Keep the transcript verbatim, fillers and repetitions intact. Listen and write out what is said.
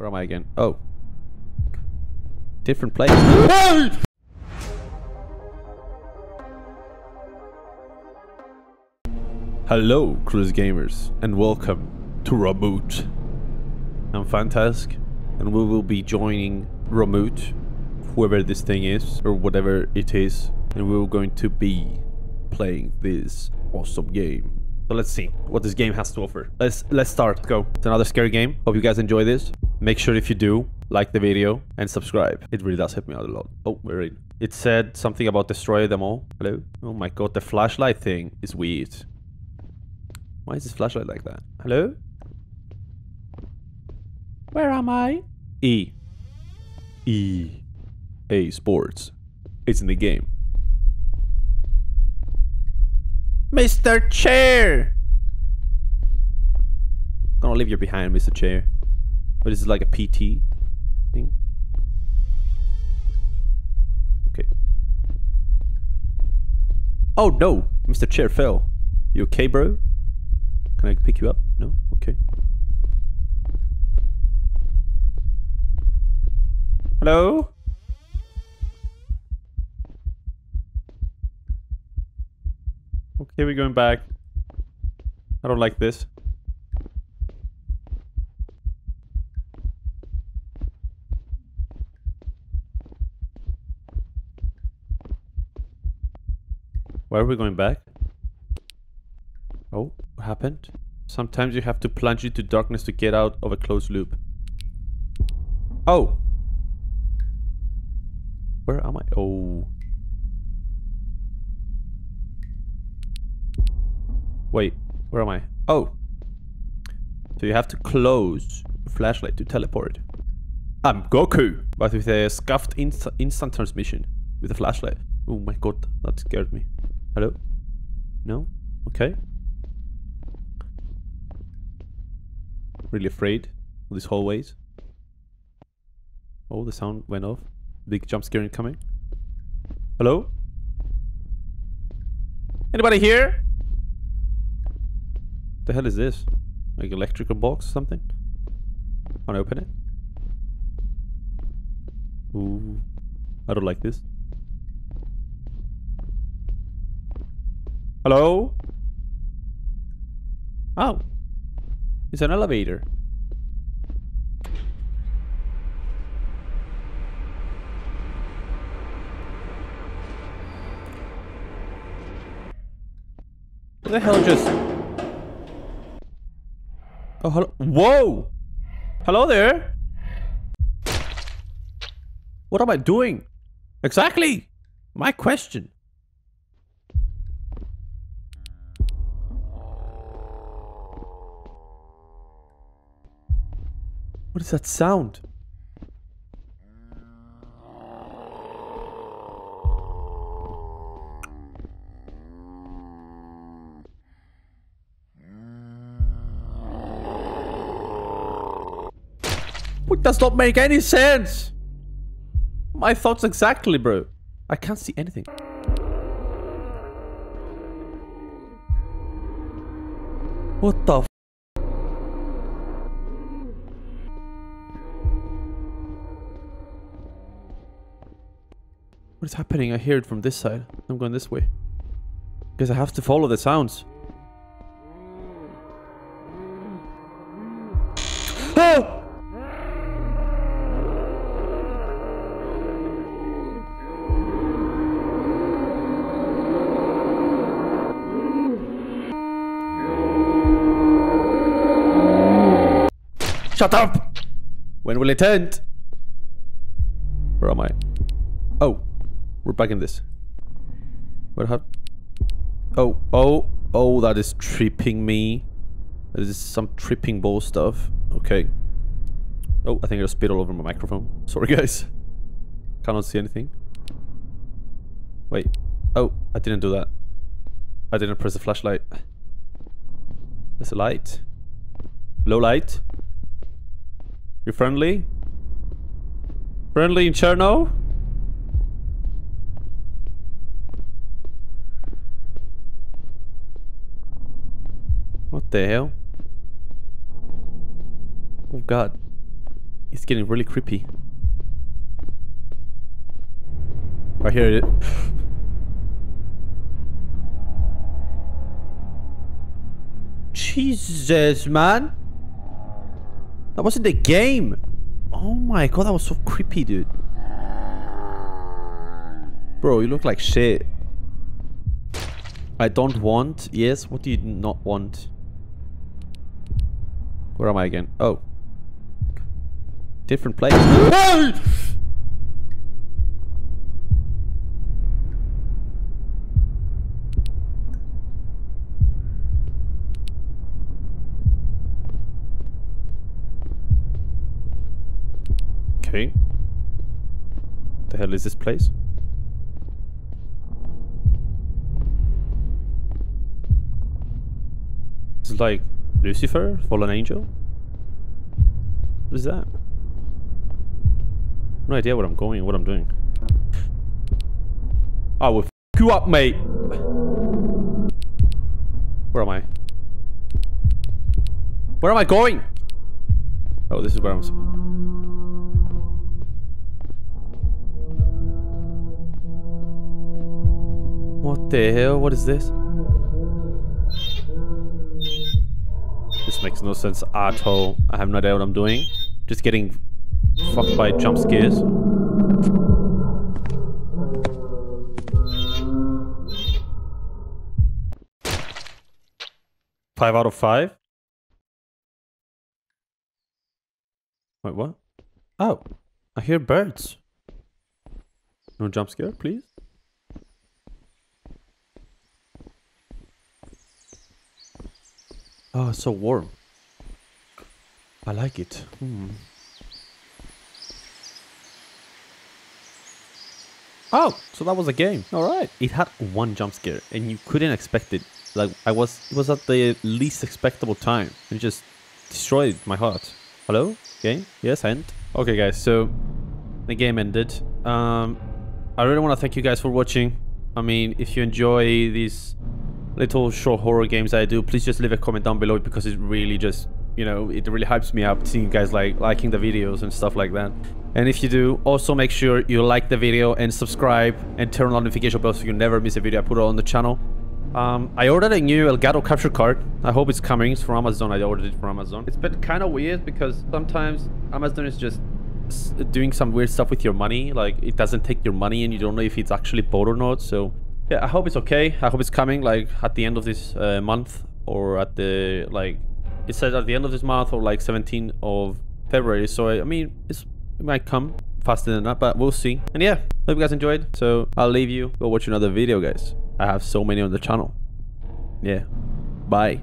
Where am I again? Oh. Different place. Hello, Cruise Gamers, and welcome to Romut. I'm Fantask, and we will be joining Romut, whoever this thing is, or whatever it is, and we're going to be playing this awesome game. So let's see what this game has to offer. Let's let's start. Let's go. It's another scary game. Hope you guys enjoy this. Make sure if you do, like the video and subscribe. It really does help me out a lot. Oh, we're in. It said something about destroy them all. Hello? Oh my god, the flashlight thing is weird. Why is this flashlight like that? Hello? Where am I? E. E. A sports. It's in the game. Mister Chair! Gonna leave you behind, Mister Chair. But this is like a P T thing. Okay. Oh no! Mister Chair fell. You okay, bro? Can I pick you up? No? Okay. Hello? Okay, we're going back. I don't like this. Why are we going back? Oh, what happened? Sometimes you have to plunge into darkness to get out of a closed loop. Oh! Where am I? Oh. Wait, where am I? Oh! So you have to close the flashlight to teleport. I'm Goku! But with a scuffed inst instant transmission. With a flashlight. Oh my god, that scared me. Hello? No? Okay. Really afraid of these hallways. Oh, the sound went off. Big jump scare incoming. Hello? Anybody here? The hell is this? Like electrical box or something? Wanna open it? Ooh, I don't like this. Hello? Oh, it's an elevator. What the hell just? Oh, hello. Whoa! Hello there! What am I doing? Exactly! My question. What is that sound? It does not make any sense. My thoughts exactly, bro. I can't see anything. What the f? What is happening? I hear it from this side. I'm going this way. Because I have to follow the sounds. Oh! Shut up! When will it end? Where am I? Oh, we're back in this. What happened? Oh, oh, oh, that is tripping me. That is some tripping ball stuff. Okay. Oh, I think I spit all over my microphone. Sorry, guys. Cannot see anything. Wait. Oh, I didn't do that. I didn't press the flashlight. There's a light. Low light. You friendly? Friendly in Cherno? What the hell? Oh god. It's getting really creepy. I hear it. Jesus, man. That wasn't the game. Oh my god, that was so creepy, dude. Bro, you look like shit. I don't want. Yes, what do you not want? Where am I again? Oh. Different place. Okay. The hell is this place? Is it like Lucifer, fallen angel? What is that? No idea what I'm going, what I'm doing. I will f you up, mate. Where am I? Where am I going? Oh, this is where I'm supposed. What the hell? What is this? This makes no sense at all. I have no idea what I'm doing. Just getting fucked by jump scares. Five out of five? Wait, what? Oh, I hear birds. No jump scare, please. Oh, it's so warm. I like it. Hmm. Oh, so that was a game. All right. It had one jump scare, and you couldn't expect it. Like I was, it was at the least expectable time, and it just destroyed my heart. Hello, game? Yes, end. Okay, guys. So the game ended. Um, I really want to thank you guys for watching. I mean, if you enjoy these little short horror games I do, please just leave a comment down below, because it really just, you know, it really hypes me up seeing you guys like liking the videos and stuff like that. And if you do, also make sure you like the video and subscribe and turn on notification bells so you never miss a video I put on the channel. um I ordered a new Elgato capture card. I hope it's coming. It's from Amazon. I ordered it from Amazon. It's been kind of weird because sometimes Amazon is just doing some weird stuff with your money. Like, it doesn't take your money and you don't know if it's actually bought or not. So yeah, I hope it's okay. I hope it's coming like at the end of this uh, month, or at the, like, it says at the end of this month, or like seventeenth of February. So I, I mean, it's, it might come faster than that, but we'll see. And yeah, hope you guys enjoyed. So I'll leave you. Go watch another video, guys. I have so many on the channel. Yeah. Bye.